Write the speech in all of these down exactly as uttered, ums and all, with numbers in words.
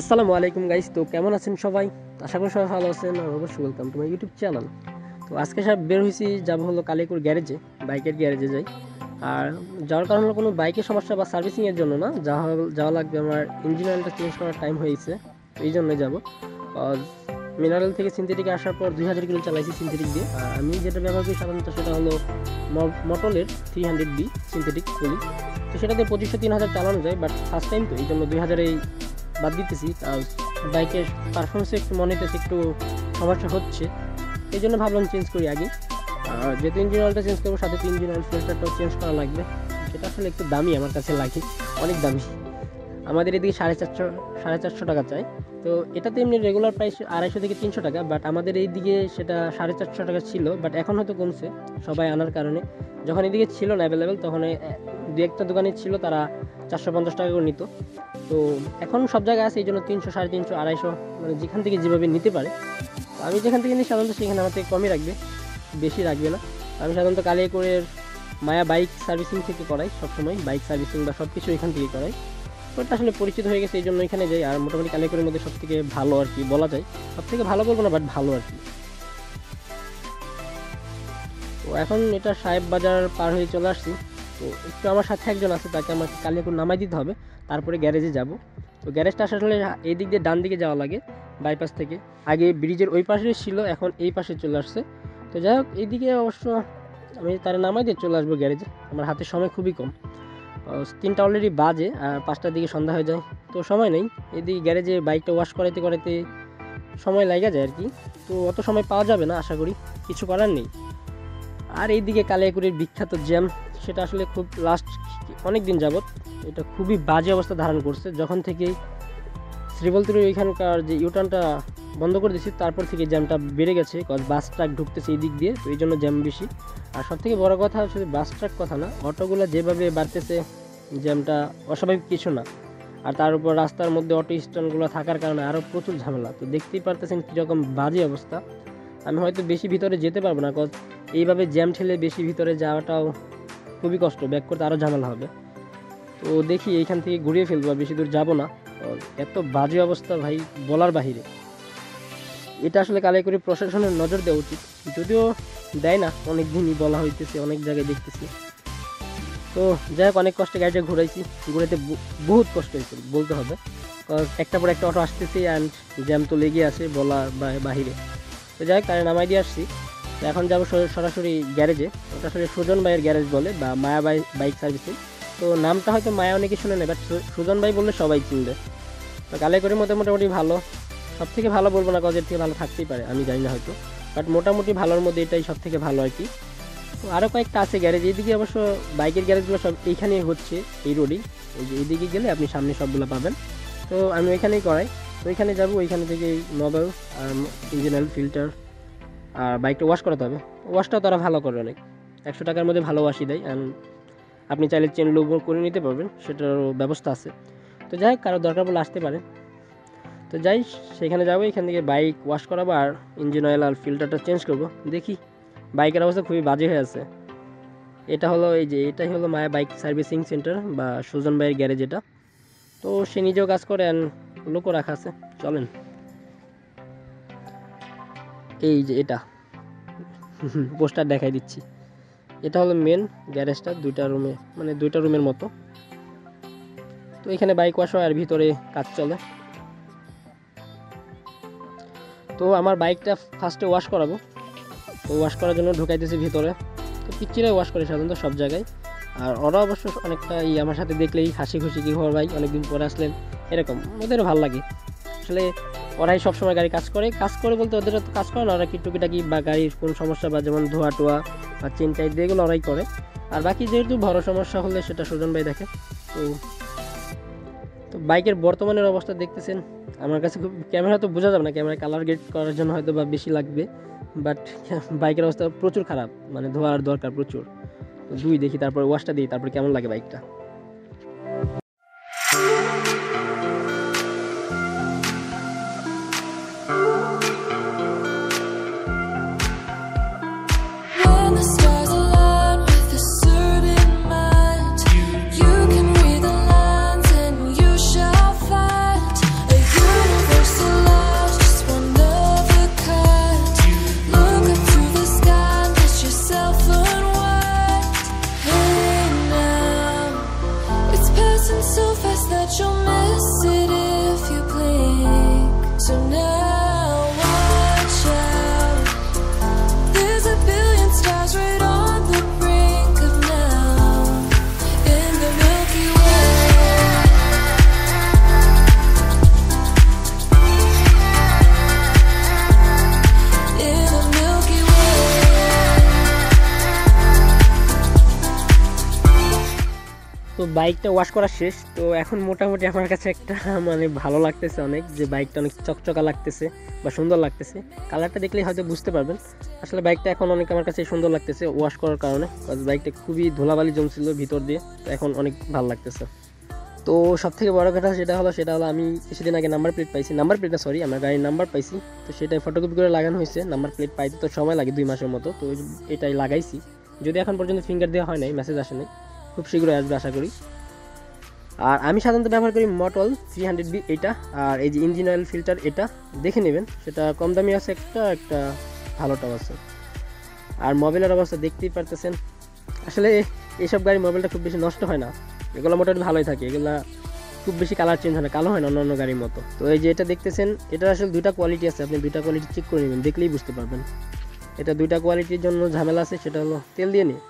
আসসালামু আলাইকুম গাইস। তো কেমন আছেন সবাই? আশা করি সবাই ভালো আছেন। আর অবশ্যই welcome to my YouTube channel. তো আজকে সব বের হয়েছি, যাব হলো কালিয়াকৈর গ্যারেজে, বাইকের গ্যারেজে যাই। আর যাওয়ার কারণ হলো কোনো বাইকের সমস্যা বা সার্ভিসিংয়ের জন্য না, যাওয়া যাওয়া লাগবে। আমার ইঞ্জিন অয়েলটা চেঞ্জ করার টাইম হয়েছে, তো এই জন্যই যাবো। আর মিনারেল থেকে সিনথেটিকে আসার পর দুই হাজার কিলো চালাইছি সিনথেটিক দিয়ে। আর আমি যেটা ব্যবহার করি সাধারণত সেটা হলো মটলের থ্রি হান্ড্রেড বি সিনথেটিক খুলি। তো সেটাতে পঁচিশশো তিন হাজার চালানো যায়, বাট ফার্স্ট টাইম তো এই জন্য দুই হাজারেই বাদ দিতেছি। আর বাইকের পারফরমেন্সে একটু মনে হচ্ছে একটু সমস্যা হচ্ছে, এই জন্য ভাবলাম চেঞ্জ করি আগে। আর যেহেতু ইঞ্জিন অয়েলটা চেঞ্জ করবো, সাথে ইঞ্জিন অয়েল ফিল্টারটাও চেঞ্জ করা লাগবে। সেটা আসলে একটু দামি, আমার কাছে লাগে অনেক দামি। আমাদের এদিকে সাড়ে চারশো সাড়ে চারশো টাকা চাই। তো এটাতে এমনি রেগুলার প্রাইস আড়াইশো থেকে তিনশো টাকা, বাট আমাদের এই দিকে সেটা সাড়ে চারশো টাকা ছিল, বাট এখন হয়তো কমছে সবাই আনার কারণে। যখন এদিকে ছিল না অ্যাভেলেবেল, তখন দু একটা দোকানে ছিল, তারা চারশো পঞ্চাশ টাকা করে নিত। তো এখন সব জায়গায় আছে, এই জন্য তিনশো সাড়ে তিনশো আড়াইশো, মানে যেখান থেকে যেভাবে নিতে পারে। আমি যেখান থেকে নিই সাধারণত সেখানে আমার থেকে কমই রাখবে, বেশি রাখবে না। আমি সাধারণত কালিয়াকৈর মায়া বাইক সার্ভিসিং থেকে করাই সবসময়, বাইক সার্ভিসিং বা সব কিছু এখান থেকে করাই। ওটা আসলে পরিচিত হয়ে গেছে, এই জন্য এখানে যাই। আর মোটামুটি কালিয়াকৈরের মধ্যে সব থেকে ভালো আর কি বলা যায়, সব থেকে ভালো বলবো না, বাট ভালো আর কি। তো এখন এটা সাহেব বাজার পার হয়ে চলে আসছি। তো একটু আমার সাথে একজন আছে, তাকে আমাকে কালিয়াকৈর নামাই দিতে হবে, তারপরে গ্যারেজে যাব। তো গ্যারেজটা আসলে এই দিক দিয়ে ডান দিকে যাওয়া লাগে, বাইপাস থেকে। আগে ব্রিজের ওই পাশে ছিল, এখন এই পাশে চলে আসছে। তো যাই হোক, এইদিকে অবশ্য আমি তারা নামাই দিয়ে চলে আসবো গ্যারেজে। আমার হাতে সময় খুবই কম, তিনটা অলরেডি বাজে, আর পাঁচটার দিকে সন্ধ্যা হয়ে যায়, তো সময় নেই। এদিকে গ্যারেজে বাইকটা ওয়াশ করাতে করাতে সময় লাগা যায় আর কি। তো অত সময় পাওয়া যাবে না আশা করি, কিছু করার নেই। আর এইদিকে কালিয়াকৈরের বিখ্যাত জ্যাম, সেটা আসলে খুব লাস্ট অনেক দিন যাবৎ এটা খুবই বাজে অবস্থা ধারণ করছে। যখন থেকে শ্রীবলতির ওইখানকার যে ইউটার্নটা বন্ধ করে দিয়েছি, তারপর থেকে জ্যামটা বেড়ে গেছে, কারণ বাস ট্রাক ঢুকতেছে এই দিক দিয়ে, তো এই জন্য জ্যাম বেশি। আর সবথেকে বড় কথা হচ্ছে বাস ট্রাক কথা না, অটোগুলো যেভাবে বাড়তেছে জ্যামটা অস্বাভাবিক কিছু না। আর তার উপর রাস্তার মধ্যে অটো স্ট্যান্ডগুলো থাকার কারণে আরও প্রচুর ঝামেলা। তো দেখতেই পারতেছেন কীরকম বাজে অবস্থা। আমি হয়তো বেশি ভিতরে যেতে পারবো না, কারণ এইভাবে জ্যাম ঠেলে বেশি ভিতরে যাওয়াটাও খুবই কষ্ট, ব্যাক করতে আরও ঝামেলা হবে। তো দেখি এইখান থেকে ঘুরিয়ে ফেলবো, বেশি দূর যাবো না। এত বাজে অবস্থা ভাই বলার বাহিরে। এটা আসলে কালিয়াকৈর প্রশাসনের নজর দেওয়া উচিত, যদিও দেয় না, অনেক দিনই বলা হইতেছে, অনেক জায়গায় দেখতেছি। তো যাই হোক, অনেক কষ্টে গাড়িটা ঘুরাইছি, ঘুরাইতে বহুত কষ্ট হয়েছে বলতে হবে, কারণ একটা পর একটা অটো আসতেছে অ্যান্ড জ্যাম তো লেগে আসে বলার বাহিরে। তো যাই হোক, তারা নামাই দিয়ে আসছি। তো এখন যাবো সরাসরি গ্যারেজে। ওটা আসলে সুজন ভাইয়ের গ্যারেজ বলে, বা মায়া বাইক সার্ভিসিং। তো নামটা হয়তো মায়া অনেকে শুনে নেয়, বাট সুজন ভাই বললে সবাই চিনবে। তো কালিয়াকৈরের মধ্যে মোটামুটি ভালো, সব থেকে ভালো বলবো না, কাজের থেকে ভালো থাকতেই পারে, আমি জানি না হয়তো, বাট মোটামুটি ভালোর মধ্যে এটাই সব থেকে ভালো আর কি। তো আরও কয়েকটা আছে গ্যারেজ, এইদিকে অবশ্য বাইকের গ্যারেজগুলো সব এইখানেই হচ্ছে, এই রোডেই। এই যে এইদিকে গেলে আপনি সামনে সবগুলো পাবেন। তো আমি ওইখানেই করাই, ওইখানে যাবো, ওইখানে থেকে নবেল আর ইঞ্জিনাল ফিল্টার আর বাইকটা ওয়াশ করাতে হবে। ওয়াশটাও তারা ভালো করে, অনেক একশো টাকার মধ্যে ভালো ওয়াশই দেয়, অ্যান্ড আপনি চাইলে চেন লোক করে নিতে পারবেন, সেটারও ব্যবস্থা আছে। তো যাই হোক, কারো দরকার বলে আসতে পারে। তো যাই সেখানে যাবো, এখান থেকে বাইক ওয়াশ করাবো আর ইঞ্জিন অয়েল আর ফিল্টারটা চেঞ্জ করবো। দেখি বাইকের অবস্থা খুবই বাজে হয়ে আছে। এটা হলো এই যে, এটাই হলো মায়া বাইক সার্ভিসিং সেন্টার বা সুজন ভাইয়ের গ্যারেজ এটা। তো সে নিজেও কাজ করে অ্যান্ড লোকও রাখা আছে। চলেন, এই যে এটা পোস্টার দেখাই দিচ্ছি। এটা হলো মেন গ্যারেজটা, দুইটা রুমে মানে দুইটা রুমের মতো। তো এখানে বাইক ওয়াশ হয় আর ভিতরে কাজ চলে। তো আমার বাইকটা ফার্স্টে ওয়াশ করাবো। তো ওয়াশ করার জন্য ঢুকাইতেছি ভিতরে। তো পিচ্চিরাই ওয়াশ করে সাধারণত সব জায়গায়। আর ওরা অবশ্য অনেকটা এই আমার সাথে দেখলেই হাসি খুশি, কি খবর ভাই অনেকদিন পরে আসলেন, এরকম। ওদেরও ভালো লাগে আসলে, ওরাই সবসময় গাড়ি কাজ করে কাজ করে বলতে ওদেরও তো কাজ করে না, ওরা কিটুকিটাকি বা গাড়ির কোনো সমস্যা বা যেমন ধোয়া টোয়া বা চেন টাইট এগুলো ওরাই করে। আর বাকি যেহেতু বড় সমস্যা হলে সেটা সুজন ভাই দেখে। তো তো বাইকের বর্তমানের অবস্থা দেখতেছেন, আমার কাছে খুব ক্যামেরা তো বোঝা যাবে না, ক্যামেরা কালার গ্রেড করার জন্য হয়তো বা বেশি লাগবে, বাট বাইকের অবস্থা প্রচুর খারাপ, মানে ধোয়ার দরকার প্রচুর। তো দুই দেখি, তারপর ওয়াশটা দিই, তারপর কেমন লাগে বাইকটা। You rising so fast that you'll miss it if you blink. So now watch out, there's a billion stars right on the brink of now, in the Milky Way, in the Milky Way. तो bike तो wash करा शेष तो এখন মোটামুটি আমার কাছে একটা মানে ভালো লাগতেছে অনেক যে বাইকটা অনেক চকচকা লাগতেছে বা সুন্দর লাগতেছে কালারটা দেখলেই হয়তো বুঝতে পারবেন আসলে বাইকটা এখন অনেক আমার কাছে সুন্দর লাগতেছে ওয়াশ করার কারণে কারণ বাইকটা খুবই ধুলাবালি জমছিল ভিতর দিয়ে তো এখন অনেক ভালো লাগতেছে তো সবথেকে বড় কথা যেটা হলো সেটা হলো আমি কিছুদিন আগে নাম্বার প্লেট পাইছি নাম্বার প্লেটটা সরি আমার গাড়ির নাম্বার পাইছি তো সেটাই ফটোকপি করে লাগানো হয়েছে নাম্বার প্লেট পাইতে তো সময় লাগে দুই মাসের মতো তো এটাই লাগাইছি যদি এখন পর্যন্ত ফিঙ্গার দেওয়া হয় নাই মেসেজ আসে নাই খুব শীঘ্রই আসবে আশা করি আর আমি সাধারণত ব্যবহার করি মটল থ্রি হান্ড্রেড ভি এটা আর এই যে ইঞ্জিন অয়েল ফিল্টার এটা দেখে নেবেন সেটা কম দামি আছে একটা একটা ভালোটা আছে আর মোবাইলের অবস্থা দেখতেই পারতেছেন আসলে এই সব গাড়ি মোবাইলটা খুব বেশি নষ্ট হয় না এগুলো মোটামুটি ভালোই থাকে এগুলো খুব বেশি কালার চেঞ্জ হয় না কালো হয় না অন্যান্য গাড়ির মতো তো এই যে এটা দেখতেছেন এটা আসলে দুইটা কোয়ালিটি আছে আপনি দুইটা কোয়ালিটি চেক করে নেবেন দেখলেই বুঝতে পারবেন এটা দুইটা কোয়ালিটির জন্য ঝামেলা আছে সেটা হলো তেল দিয়ে নিয়ে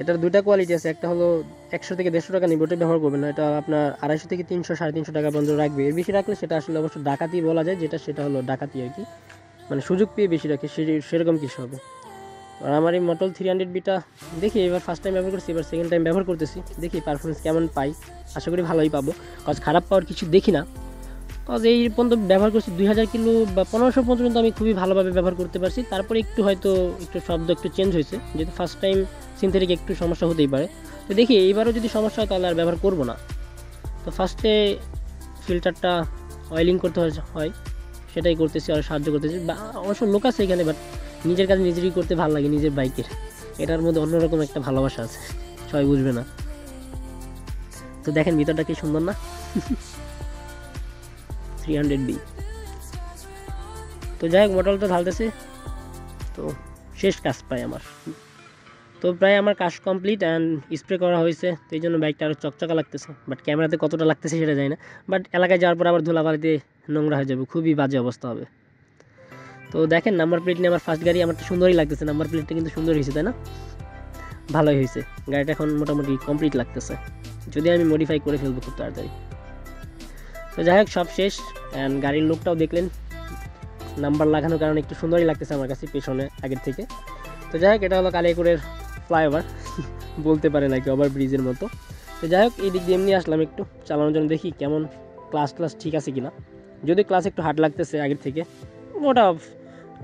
এটার দুইটা কোয়ালিটি আছে একটা হলো একশো থেকে দেড়শো টাকা নিবটে ব্যবহার করবেন না এটা আপনার আড়াইশো থেকে তিনশো সাড়ে তিনশো টাকা পর্যন্ত রাখবে এর বেশি রাখলে সেটা আসলে অবশ্য ডাকাতি বলা যায় যেটা সেটা হলো ডাকাতি আর কি মানে সুযোগ পেয়ে বেশি রাখে সেরকম কিছু হবে আর আমার এই মটল থ্রি হান্ড্রেড বিটা দেখি এবার ফার্স্ট টাইম ব্যবহার করছি এবার সেকেন্ড টাইম ব্যবহার করতেছি দেখি পারফরমেন্স কেমন পাই আশা করি ভালোই পাবো কাজ খারাপ পাওয়ার কিছু দেখি না কাজ এই পর্যন্ত ব্যবহার করছি দুই হাজার কিলো বা পনেরোশো পর্যন্ত আমি খুবই ভালোভাবে ব্যবহার করতে পারছি তারপরে একটু হয়তো একটু শব্দ একটু চেঞ্জ হয়েছে যেহেতু ফার্স্ট টাইম সিনথেটিক একটু সমস্যা হতেই পারে তো দেখি এইবারও যদি সমস্যা হয় তাহলে আর ব্যবহার করবো না তো ফার্স্টে ফিল্টারটা অয়েলিং করতে হয় সেটাই করতেছি আর সাহায্য করতেছি অবশ্য লোক আছে এখানে বাট নিজের কাছে নিজেরই করতে ভালো লাগে নিজের বাইকের এটার মধ্যে অন্যরকম একটা ভালোবাসা আছে সবাই বুঝবে না তো দেখেন ভিতরটা কি সুন্দর না থ্রি হান্ড্রেড ভি তো যাই হোক মডেলটা ঢালতেছে তো শেষ কাজ পাই আমার তো প্রায় আমার কাজ কমপ্লিট অ্যান্ড স্প্রে করা হয়েছে তো এই জন্য বাইকটা আরও চকচকা লাগতেছে বাট ক্যামেরাতে কতটা লাগতেছে সেটা জানি না বাট এলাকায় যাওয়ার পর আবার ধুলাবালিতে নোংরা হয়ে যাবে খুবই বাজে অবস্থা হবে তো দেখেন নাম্বার প্লেট নিয়ে আমার ফার্স্ট গাড়ি আমার তো সুন্দরই লাগতেছে নাম্বার প্লেটটা কিন্তু সুন্দর হয়েছে তাই না ভালোই হয়েছে গাড়িটা এখন মোটামুটি কমপ্লিট লাগতেছে যদি আমি মডিফাই করে ফেলবো খুব তাড়াতাড়ি তো যাই হোক সব শেষ অ্যান্ড গাড়ির লুকটাও দেখলেন নাম্বার লাগানোর কারণে একটু সুন্দরই লাগতেছে আমার কাছে পেছনে আগের থেকে তো যাই হোক এটা হলো কালিয়াকুরের ফ্লাইওভার বলতে পারে নাকি ওভার ব্রিজের মতো তো যাই হোক এই দিক দিয়ে এমনি আসলাম একটু চালানোর জন্য দেখি কেমন ক্লাস ক্লাস ঠিক আছে কিনা যদি ক্লাস একটু হার্ড লাগতেছে আগের থেকে ওটা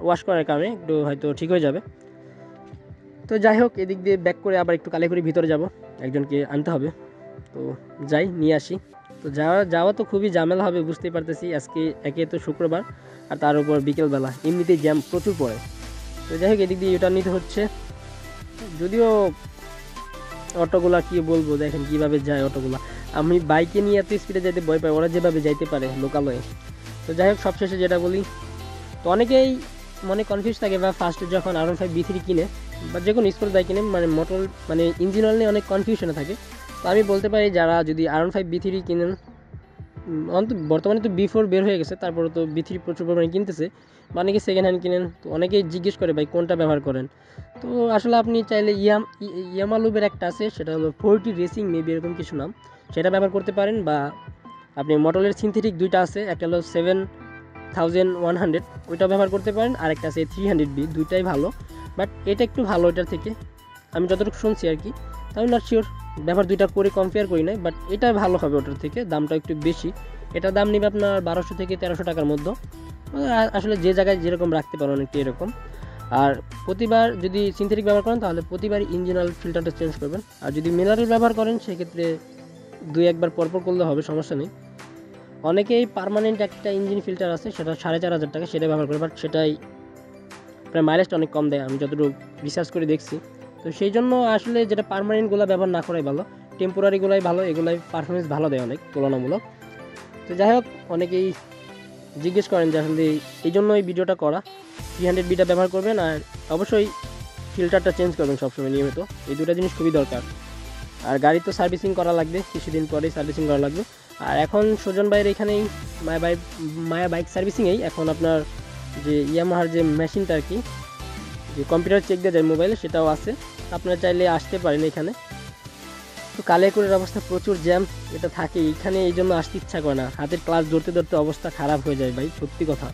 ওয়াশ করার কারণে একটু হয়তো ঠিক হয়ে যাবে তো যাই হোক এদিক দিয়ে ব্যাক করে আবার একটু কালিয়াকুরের ভিতরে যাব একজনকে আনতে হবে তো যাই নিয়ে আসি তো যাওয়া যাওয়া তো খুবই ঝামেলা হবে বুঝতেই পারতেছি আজকে একে তো শুক্রবার আর তার উপর বিকেলবেলা এমনিতেই জ্যাম প্রচুর পড়ে তো যাই হোক এদিক দিয়ে ইউটার্ন নিতে হচ্ছে যদিও অটোগুলা কী বলবো দেখেন কীভাবে যায় অটোগুলা আমি বাইকে নিয়ে এত স্পিডে যাইতে ভয় পাই ওরা যেভাবে যাইতে পারে লোকালয়ে তো যাই হোক সবশেষে যেটা বলি তো অনেকেই মানে কনফিউজ থাকে বা ফার্স্টে যখন R one five V three কিনে বা যে কোনো স্পোর্টস বাইক কিনে মানে মোটর মানে ইঞ্জিন অয়েল নিয়ে অনেক কনফিউশনে থাকে তো আমি বলতে পারি যারা যদি R one five V three কিনেন অন্ত বর্তমানে তো বি ফোর বের হয়ে গেছে তারপরে তো বি থ্রি প্রচুর পরিমাণে কিনতেছে বা অনেকে সেকেন্ড হ্যান্ড কিনেন তো অনেকেই জিজ্ঞেস করে ভাই কোনটা ব্যবহার করেন তো আসলে আপনি চাইলে ইয়াম ইয়ামালুবের একটা আছে সেটা হলো ফোরটি রেসিং মেবি এরকম কিছু নাম সেটা ব্যবহার করতে পারেন বা আপনি মটলের সিনথেটিক দুইটা আছে একটা হলো সেভেন থাউজেন্ড ওয়ান হান্ড্রেড ওইটাও ব্যবহার করতে পারেন আর একটা আছে থ্রি হান্ড্রেড বি দুইটাই ভালো বাট এটা একটু ভালো এটার থেকে আমি যতটুকু শুনছি আর কি আমি নট শিওর ব্যবহার দুইটা করে কম্পেয়ার করি নাই বাট এটা ভালো হবে ওটার থেকে দামটা একটু বেশি এটা দাম নেবে আপনার বারোশো থেকে তেরোশো টাকার মধ্যে আসলে যে জায়গায় যেরকম রাখতে পারেন অনেকটা এরকম আর প্রতিবার যদি সিনথেটিক ব্যবহার করেন তাহলে প্রতিবার ইঞ্জিন অয়েল ফিল্টারটা চেঞ্জ করবেন আর যদি মিনারেল ব্যবহার করেন সেক্ষেত্রে দুই একবার পরপর করলে হবে সমস্যা নেই অনেকেই পার্মানেন্ট একটা ইঞ্জিন ফিল্টার আছে সেটা সাড়ে চার হাজার টাকা সেটা ব্যবহার করে বাট সেটাই আপনার মাইলেজটা অনেক কম দেয় আমি যতটুকু রিসার্চ করে দেখছি তো সেই জন্য আসলে যেটা পার্মানেন্টগুলো ব্যবহার না করাই ভালো টেম্পোরারিগুলাই ভালো এগুলাই পারফরমেন্স ভালো দেয় অনেক তুলনামূলক তো যাই হোক অনেকেই জিজ্ঞেস করেন যে আসলে এই জন্য এই ভিডিওটা করা থ্রি হান্ড্রেড বিটা ব্যবহার করবেন আর অবশ্যই ফিল্টারটা চেঞ্জ করবেন সবসময় নিয়মিত এই দুটো জিনিস খুবই দরকার और गाड़ी तो सार्विसिंग करा लागबे किछुदिन परेई सार्विसिंग करा लागबे। और एखन सुजन भाइयेर एखानेई माया बाइक माया बाइक सार्विसिंगेई एखन आपनार जे यामाहार जे मेशिनटा आर कि जे कम्पिउटार चेक दिया जाए मोबाइले सेटाओ आछे, आपनारा चाइले आसते पारेन एखाने। तो कालेकुरेर अवस्था प्रचुर जैम एटा थाके, एखाने एइजोन्नो आसते इच्छा करे ना, हाथेर क्लाच धरते धरते अवस्था खराब हो जाए भाई सत्यि कथा।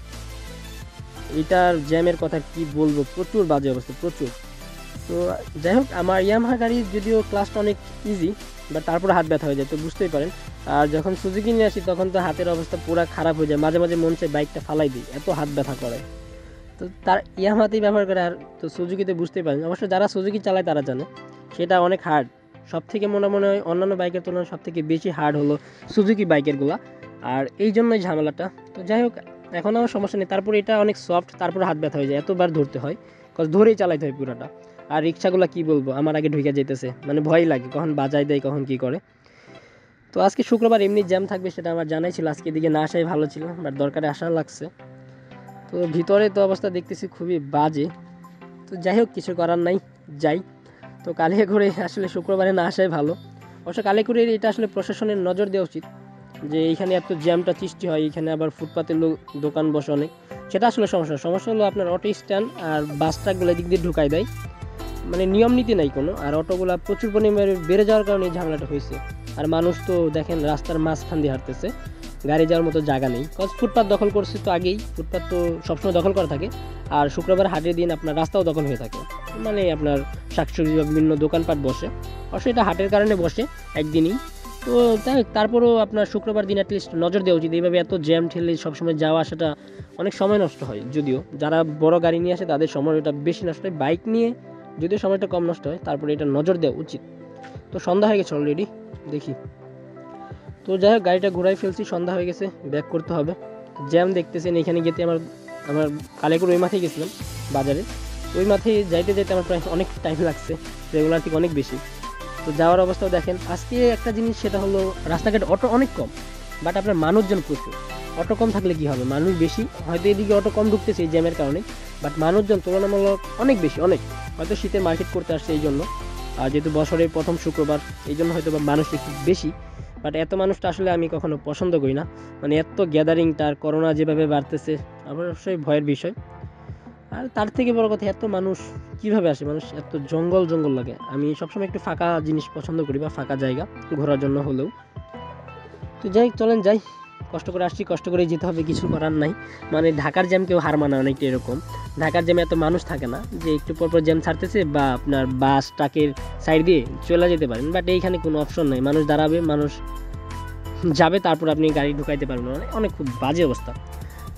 एटार जैमेर कथा कि बोलबो, प्रचुर बाजे अवस्था प्रचुर। तो যাই হোক আমার ইয়ামাহা গাড়ি যদিও ক্লাসটা অনেক ইজি বাট তারপরে হাত ব্যথা হয়ে যায়, তো বুঝতেই পারেন। আর যখন সুজুকি নিয়ে আসি তখন তো হাতের অবস্থা পুরো খারাপ হয়ে যায়, মাঝে মাঝে মন চায় বাইকটা ফালাই দিই, এত হাত ব্যথা করে। তো তার ইয়ামাহাতেই ব্যবহার করে, আর তো সুজুকিতে বুঝতেই পারেন। অবশ্য যারা সুজুকি চালায় তারা জানে সেটা অনেক হার্ড, সবথেকে মনে মনে হয় অন্যান্য বাইকের তুলনায় সবথেকে বেশি হার্ড হলো সুজুকি বাইকেরগুলো, আর এই জন্যই ঝামেলাটা। তো যাই হোক এখন আমার সমস্যা নেই, তারপরে এটা অনেক সফট, তারপরে হাত ব্যথা হয়ে যায়, এতবার ধরতে হয়, কজ ধরেই চালাইতে হয় পুরোটা। আর রিক্সাগুলো কী বলবো, আমার আগে ঢুকে যেতেছে, মানে ভয় লাগে কখন বাজায় দেয় কখন কী করে। তো আজকে শুক্রবার এমনি জ্যাম থাকবে সেটা আমার জানাই ছিল, আজকে এদিকে না আসাই ভালো ছিল, বাট দরকারে আসা লাগছে। তো ভিতরে তো অবস্থা দেখতেছি খুবই বাজে, তো যাই হোক কিছু করার নাই, যাই। তো কালিয়াকৈরে আসলে শুক্রবারে না আসাই ভালো, অবশ্য কালিয়াকৈরে এটা আসলে প্রশাসনের নজর দেওয়া উচিত যে এইখানে এত জ্যামটা সৃষ্টি হয়, এইখানে আবার ফুটপাতের লোক দোকান বসে অনেক, সেটা আসলে সমস্যা। সমস্যা হলো আপনার অটো স্ট্যান্ড আর বাস ট্রাকগুলো এদিক দিয়ে ঢুকাই দেয়, মানে নিয়ম নীতি নাই কোনো, আর অটোগুলা প্রচুর পরিমাণে বেড়ে যাওয়ার কারণে এই ঝামেলাটা হয়েছে। আর মানুষ তো দেখেন রাস্তার মাঝখান দিয়ে হাঁটতেছে, গাড়ি যাওয়ার মতো জায়গা নেই, কজ ফুটপাত দখল করছে। তো আগেই ফুটপাত তো সবসময় দখল করা থাকে, আর শুক্রবার হাটের দিন আপনার রাস্তাও দখল হয়ে থাকে, মানে আপনার শাকসবজি বা বিভিন্ন দোকানপাট বসে, অবশ্য এটা হাটের কারণে বসে একদিনই। তো তাই তারপরেও আপনার শুক্রবার দিন অ্যাটলিস্ট নজর দেওয়া উচিত, এইভাবে এত জ্যাম ঠেলে সবসময় যাওয়া আসাটা অনেক সময় নষ্ট হয়। যদিও যারা বড় গাড়ি নিয়ে আসে তাদের সময়টা বেশি নষ্ট হয়, বাইক নিয়ে যদিও সময়টা কম নষ্ট হয়, তারপরে এটা নজর দেওয়া উচিত। তো সন্ধ্যা হয়ে গেছে অলরেডি দেখি, তো যাই হোক গাড়িটা ঘুরাই ফেলছি, সন্ধ্যা হয়ে গেছে, ব্যাক করতে হবে। জ্যাম দেখতেছেন, এখানে যেতে আমার আমার কালেকুর ওই মাথায় গেছিলাম বাজারে, ওই মাথায় যাইতে যাইতে আমার প্রায় অনেক টাইম লাগছে, রেগুলার থেকে অনেক বেশি। তো যাওয়ার অবস্থাও দেখেন আজকে একটা জিনিস, সেটা হলো রাস্তাঘাট অটো অনেক কম বাট আপনার মানুষজন প্রচুর। অটো কম থাকলে কি হবে, মানুষ বেশি, হয়তো এদিকে অটো কম ঢুকতেছে এই জ্যামের কারণে, বাট মানুষজন তুলনামূলক অনেক বেশি, অনেক হয়তো শীতে মার্কেট করতে আসছে এই জন্য, আর যেহেতু বছরের প্রথম শুক্রবার এই জন্য হয়তো বা মানুষ একটু বেশি, বাট এত মানুষটা আসলে আমি কখনো পছন্দ করি না, মানে এত গ্যাদারিংটা। আর করোনা যেভাবে বাড়তেছে অবশ্যই ভয়ের বিষয়, আর তার থেকে বড় কথা এত মানুষ কীভাবে আসে, মানুষ এত জঙ্গল জঙ্গল লাগে। আমি সবসময় একটু ফাঁকা জিনিস পছন্দ করি বা ফাঁকা জায়গা ঘোরার জন্য হলেও। তো যাই চলেন যাই, কষ্ট করে আসছি, কষ্ট করে যেতে হবে, কিছু করার নাই, মানে ঢাকার জ্যাম কেউ হার মানা অনেকটা এরকম। ঢাকার জ্যামে এত মানুষ থাকে না যে একটু পরপর জ্যাম ছাড়তেছে বা আপনার বাস ট্রাকের সাইড দিয়ে চলে যেতে পারেন, বাট এইখানে কোনো অপশন নাই, মানুষ দাঁড়াবে, মানুষ যাবে, তারপর আপনি গাড়ি ঢুকাইতে পারবেন, মানে অনেক খুব বাজে অবস্থা।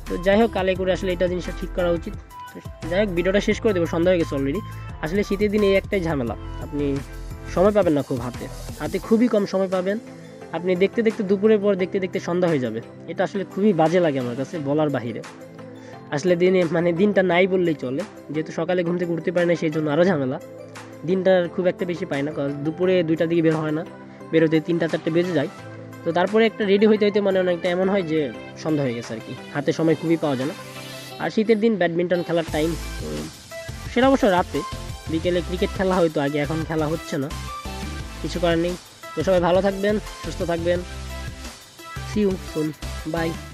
তো যাই হোক কালে করে আসলে এটা জিনিসটা ঠিক করা উচিত। যাই হোক ভিডিওটা শেষ করে দেবো, সন্ধ্যা হয়ে গেছে অলরেডি। আসলে শীতের দিনে এই একটাই ঝামেলা, আপনি সময় পাবেন না খুব, হাতে হাতে খুবই কম সময় পাবেন, আপনি দেখতে দেখতে দুপুরের পর দেখতে দেখতে সন্ধ্যা হয়ে যাবে, এটা আসলে খুবই বাজে লাগে আমার কাছে, বলার বাহিরে। আসলে দিনে মানে দিনটা নাই বললেই চলে, যেহেতু সকালে ঘুম থেকে উঠতে পারে না সেই জন্য আরও ঝামেলা, দিনটা খুব একটা বেশি পায় না, কারণ দুপুরে দুইটার দিকে বের হয় না, বেরোতে তিনটা চারটে বেজে যায়। তো তারপরে একটা রেডি হইতে হইতে মানে অনেকটা এমন হয় যে সন্ধ্যা হয়ে গেছে আর কি, হাতে সময় খুবই পাওয়া যায় না। আর শীতের দিন ব্যাডমিন্টন খেলার টাইম, সেটা অবশ্য রাতে, বিকেলে ক্রিকেট খেলা হয়তো আগে, এখন খেলা হচ্ছে না, কিছু করার নেই। তো সবাই ভালো থাকবেন, সুস্থ থাকবেন, সি ইউ সুন, বাই।